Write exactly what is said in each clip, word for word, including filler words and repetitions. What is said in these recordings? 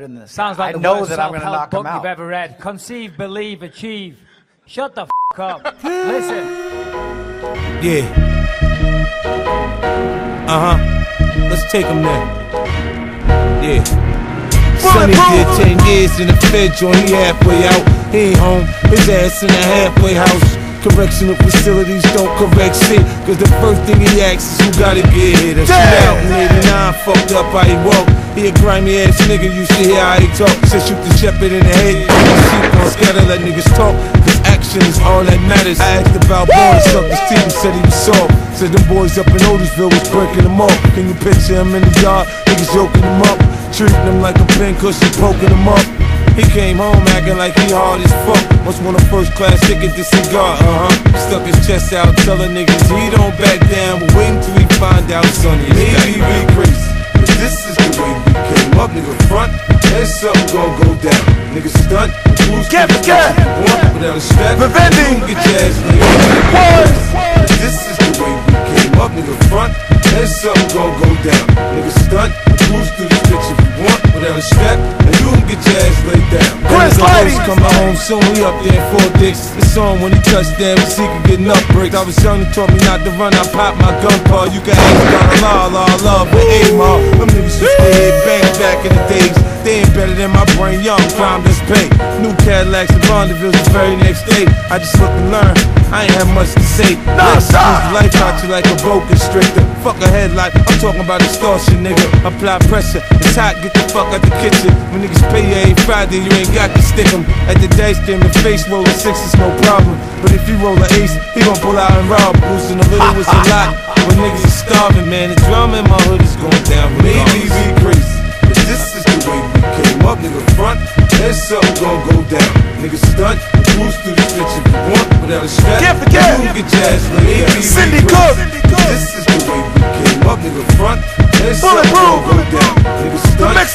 in this. Sounds like I the know worst that I'm gonna knock book him out. You've ever read. Conceive, believe, achieve. Shut the f up. Listen. Yeah. Uh huh. Let's take him there. Yeah. Sonny did ten years in the fed joint, he halfway out, he ain't home, his ass in the halfway house. Correctional facilities don't correct shit, cause the first thing he asks is who gotta get here. That's out in eighty-nine, fucked up how he walk. He a grimy ass nigga, you should hear how he talk. Said shoot the shepherd in the head, sheep gon' scatter, let niggas talk, cause action is all that matters. I asked about Balboa, sucked his team, said he was soft. Said them boys up in Otisville was breaking them off. Can you picture him in the yard, niggas yoking him up, treating him like a pincushion, poking him up. He came home acting like he hard as fuck. Once won a first class ticket to cigar, uh-huh. Stuck his chest out, telling niggas he don't back down, but waiting till he find out, Sonny. Maybe we crazy, but this is the way we came up, nigga. Front, and something gon' go down. Nigga stunt, who's get get one without a strap. Vivendi, get your ass, nigga. This is the way we came up, nigga. Front, and something gon' go down. Nigga stunt, who's through the bitch if you want. Without a strap, and you can get your ass laid down. Chris Lighty! Coming home soon, we up there in four dicks. It's on when he touched down, we see him getting up bricks. I was young, he taught me not to run, I popped my gun paw. You can ask about la la love, but A-Mar. Them niggas used to head bang back in the days. They ain't better than my brain, young prime this paint. New Cadillacs and Bonneville's the very next day. I just look and learn, I ain't have much to say. Nah, nah. Life out you like a boa constrictor. Fuck a headlight, I'm talking about extortion, nigga. Apply pressure, it's hot, get the fuck out the kitchen. When niggas pay you ain't Friday, you ain't got to stick em. At the dice game, the face roll a six is no problem. But if you roll an ace, he gon' pull out and rob. Boosting a little was a lot. When niggas are starving, man, the drama in my hood is going down. Maybe we crazy, but this is the way we came up, nigga. Front, there's something gon' go down. Nigga stunt, cruise through this bitch if you want. Without a strap, can't forget. You get jazz, nigga. Cindy Cook. This is the way we came up, nigga. Front, there's something gon' go down. Nigga stunt, cruise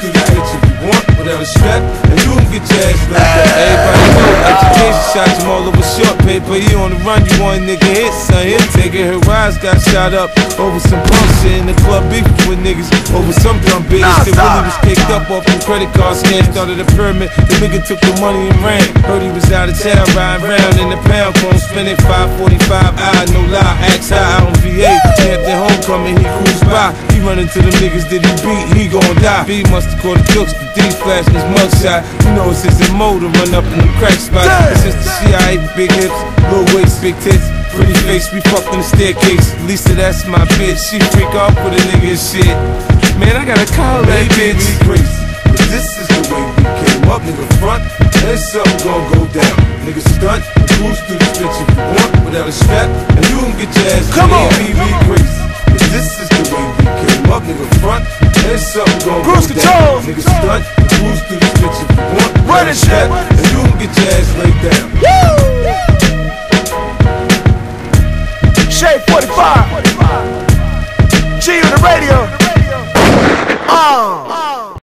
through this bitch if you want. Without a strap, and you can get your ass like that. Everybody know education shots him all over short paper. He on the run, you want a nigga hit, son. He'll take it. Her wires got shot up over some punk shit in the club beef with niggas over some dumb bitch. They really was picked up off from credit card scams. Started a pyramid, the nigga took the money and ran. Heard he was out of town, riding round in the pound. Gon' spend it five forty-five, I no lie. Axe high out on V A, Hampton homecoming, he cruised by. He run into the niggas that he beat, he gon' die. B musta caught the jokes, the D flash. His mugshot, you know it's just a mode to run up in the crack spot. It's just the C I A, big hips, little waist, big tits, pretty face. We fucked in the staircase. Lisa, that's my bitch. She freak off with a nigga and shit. Man, I gotta call that bitch. Crazy, but this is the way we came up, nigga. Front, and something gon' go down. Nigga stunt, cruise through this bitch if you want. Without a strap, and you don't get your ass. Come on, we crazy. But this is the way we came up, nigga. Front, and something gon' go down. Cruise control, nigga stunt. Cruise through this bitch if you want. Run and step, and you can get your ass laid down. Woo! Shade forty-five. G on the radio. Oh.